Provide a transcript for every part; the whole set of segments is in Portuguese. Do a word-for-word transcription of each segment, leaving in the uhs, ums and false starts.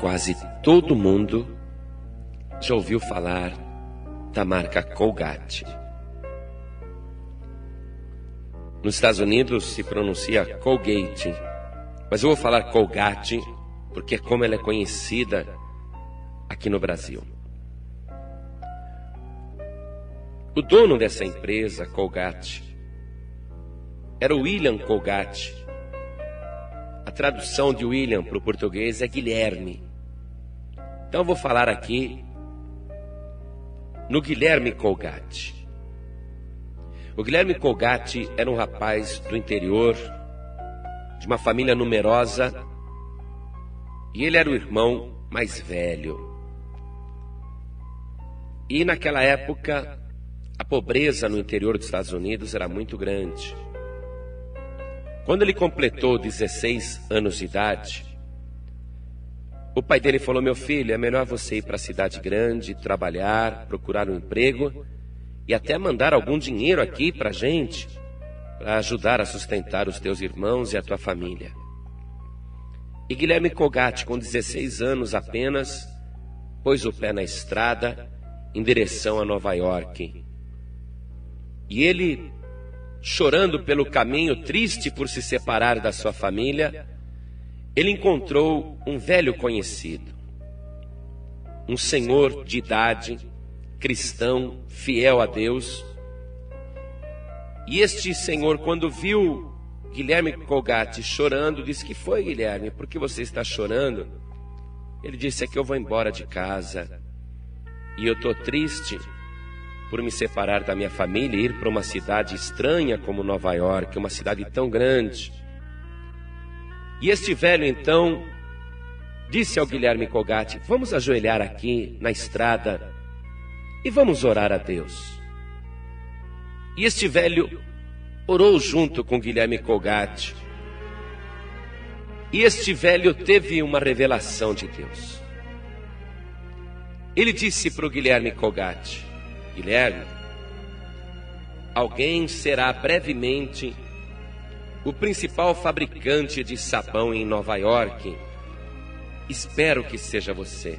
Quase todo mundo já ouviu falar da marca Colgate. Nos Estados Unidos se pronuncia Colgate, mas eu vou falar Colgate porque é como ela é conhecida aqui no Brasil. O dono dessa empresa, Colgate, era William Colgate. A tradução de William para o português é Guilherme. Então eu vou falar aqui no Guilherme Colgate. O Guilherme Colgate era um rapaz do interior, de uma família numerosa, e ele era o irmão mais velho. E naquela época, a pobreza no interior dos Estados Unidos era muito grande. Quando ele completou dezesseis anos de idade, o pai dele falou: meu filho, é melhor você ir para a cidade grande, trabalhar, procurar um emprego e até mandar algum dinheiro aqui para a gente, para ajudar a sustentar os teus irmãos e a tua família. E Guilherme Colgate, com dezesseis anos apenas, pôs o pé na estrada em direção a Nova York. E ele, chorando pelo caminho, triste por se separar da sua família, ele encontrou um velho conhecido, um senhor de idade, cristão, fiel a Deus. E este senhor, quando viu Guilherme Colgate chorando, disse: que foi, Guilherme? Por que você está chorando? Ele disse: é que eu vou embora de casa e eu estou triste por me separar da minha família e ir para uma cidade estranha como Nova York, uma cidade tão grande. E este velho, então, disse ao Guilherme Colgate: vamos ajoelhar aqui na estrada e vamos orar a Deus. E este velho orou junto com Guilherme Colgate. E este velho teve uma revelação de Deus. Ele disse para o Guilherme Colgate: Guilherme, alguém será brevemente o principal fabricante de sabão em Nova York. Espero que seja você.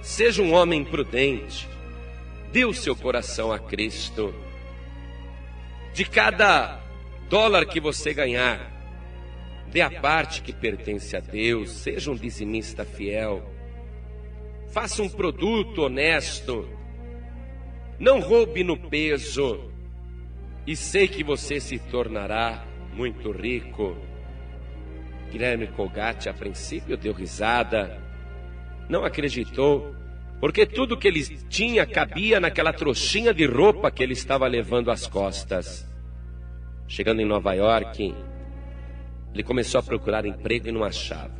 Seja um homem prudente, dê o seu coração a Cristo. De cada dólar que você ganhar, dê a parte que pertence a Deus, seja um dizimista fiel. Faça um produto honesto, não roube no peso, e sei que você se tornará muito rico. Guilherme Colgate, a princípio, deu risada, não acreditou, porque tudo que ele tinha cabia naquela trouxinha de roupa que ele estava levando às costas. Chegando em Nova York, ele começou a procurar emprego e não achava.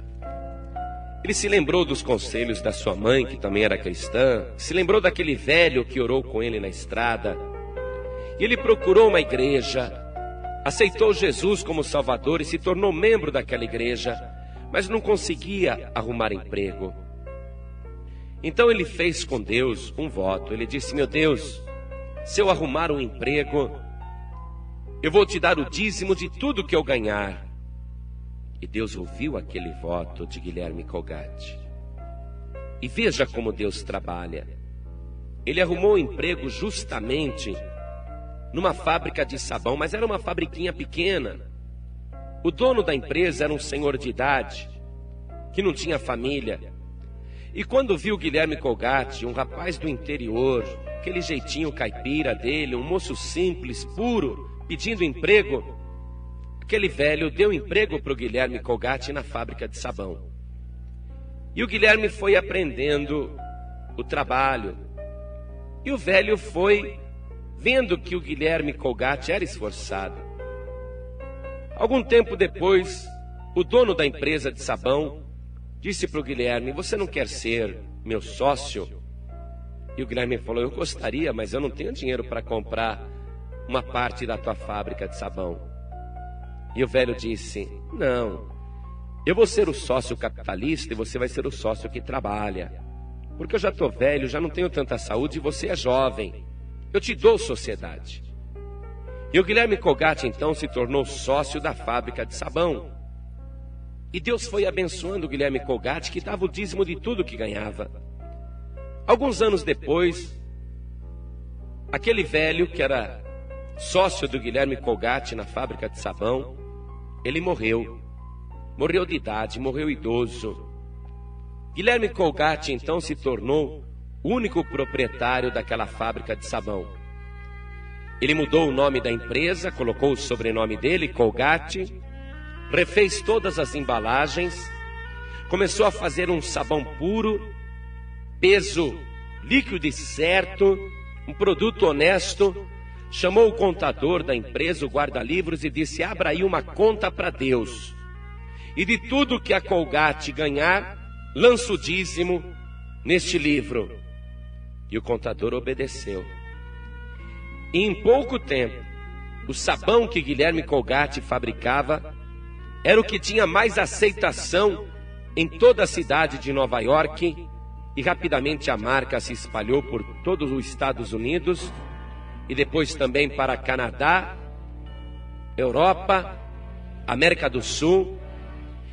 Ele se lembrou dos conselhos da sua mãe, que também era cristã, se lembrou daquele velho que orou com ele na estrada. E ele procurou uma igreja, aceitou Jesus como Salvador e se tornou membro daquela igreja, mas não conseguia arrumar emprego. Então ele fez com Deus um voto. Ele disse: meu Deus, se eu arrumar um emprego, eu vou te dar o dízimo de tudo que eu ganhar. E Deus ouviu aquele voto de Guilherme Colgate. E veja como Deus trabalha. Ele arrumou um emprego justamente numa fábrica de sabão, mas era uma fabriquinha pequena. O dono da empresa era um senhor de idade, que não tinha família. E quando viu Guilherme Colgate, um rapaz do interior, aquele jeitinho caipira dele, um moço simples, puro, pedindo emprego, aquele velho deu emprego para o Guilherme Colgate na fábrica de sabão. E o Guilherme foi aprendendo o trabalho. E o velho foi vendo que o Guilherme Colgate era esforçado. Algum tempo depois, o dono da empresa de sabão disse para o Guilherme: você não quer ser meu sócio? E o Guilherme falou: eu gostaria, mas eu não tenho dinheiro para comprar uma parte da tua fábrica de sabão. E o velho disse: não, eu vou ser o sócio capitalista e você vai ser o sócio que trabalha. Porque eu já estou velho, já não tenho tanta saúde e você é jovem. Eu te dou sociedade. E o Guilherme Colgate, então, se tornou sócio da fábrica de sabão. E Deus foi abençoando o Guilherme Colgate, que dava o dízimo de tudo que ganhava. Alguns anos depois, aquele velho que era sócio do Guilherme Colgate na fábrica de sabão, ele morreu. Morreu de idade, morreu idoso. Guilherme Colgate então se tornou o único proprietário daquela fábrica de sabão. Ele mudou o nome da empresa, colocou o sobrenome dele, Colgate, refez todas as embalagens, começou a fazer um sabão puro, peso líquido e certo, um produto honesto. Chamou o contador da empresa, o guarda-livros, e disse: abra aí uma conta para Deus. E de tudo que a Colgate ganhar, lança o dízimo neste livro. E o contador obedeceu. E em pouco tempo, o sabão que Guilherme Colgate fabricava era o que tinha mais aceitação em toda a cidade de Nova York, e rapidamente a marca se espalhou por todos os Estados Unidos e depois também para Canadá, Europa, América do Sul.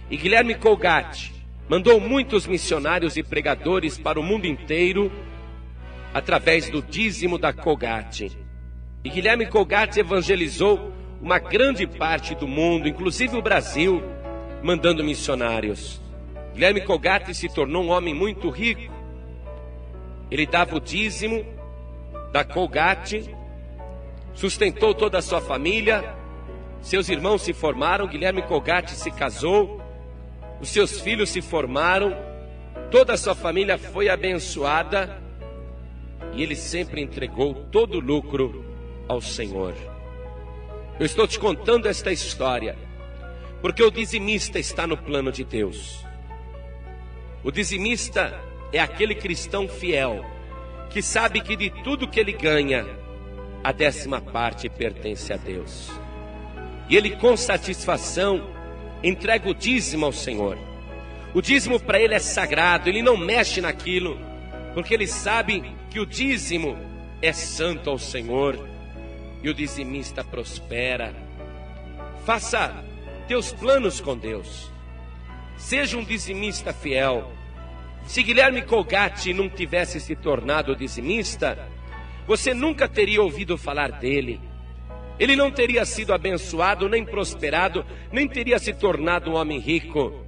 E Guilherme Colgate mandou muitos missionários e pregadores para o mundo inteiro através do dízimo da Colgate. E Guilherme Colgate evangelizou uma grande parte do mundo, inclusive o Brasil, mandando missionários. Guilherme Colgate se tornou um homem muito rico. Ele dava o dízimo da Colgate, sustentou toda a sua família, seus irmãos se formaram, Guilherme Colgate se casou, os seus filhos se formaram, toda a sua família foi abençoada, e ele sempre entregou todo o lucro ao Senhor. Eu estou te contando esta história porque o dizimista está no plano de Deus. O dizimista é aquele cristão fiel que sabe que de tudo que ele ganha, a décima parte pertence a Deus. E ele com satisfação entrega o dízimo ao Senhor. O dízimo para ele é sagrado, ele não mexe naquilo, porque ele sabe que o dízimo é santo ao Senhor. E o dizimista prospera. Faça teus planos com Deus. Seja um dizimista fiel. Se Guilherme Colgate não tivesse se tornado dizimista, você nunca teria ouvido falar dele. Ele não teria sido abençoado, nem prosperado, nem teria se tornado um homem rico.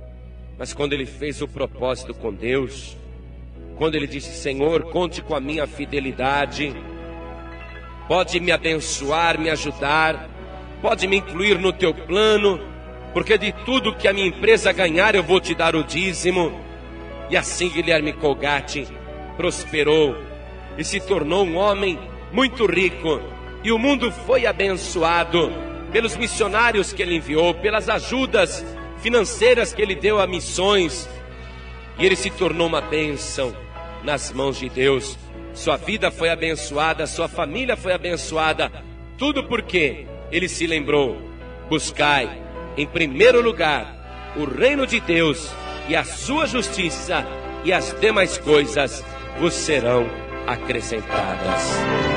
Mas quando ele fez o propósito com Deus, quando ele disse: Senhor, conte com a minha fidelidade, pode me abençoar, me ajudar, pode me incluir no teu plano, porque de tudo que a minha empresa ganhar eu vou te dar o dízimo. E assim Guilherme Colgate prosperou e se tornou um homem muito rico. E o mundo foi abençoado pelos missionários que ele enviou, pelas ajudas financeiras que ele deu a missões. E ele se tornou uma bênção nas mãos de Deus. Sua vida foi abençoada, sua família foi abençoada. Tudo porque ele se lembrou: buscai em primeiro lugar o reino de Deus e a sua justiça, e as demais coisas vos serão acrescentadas.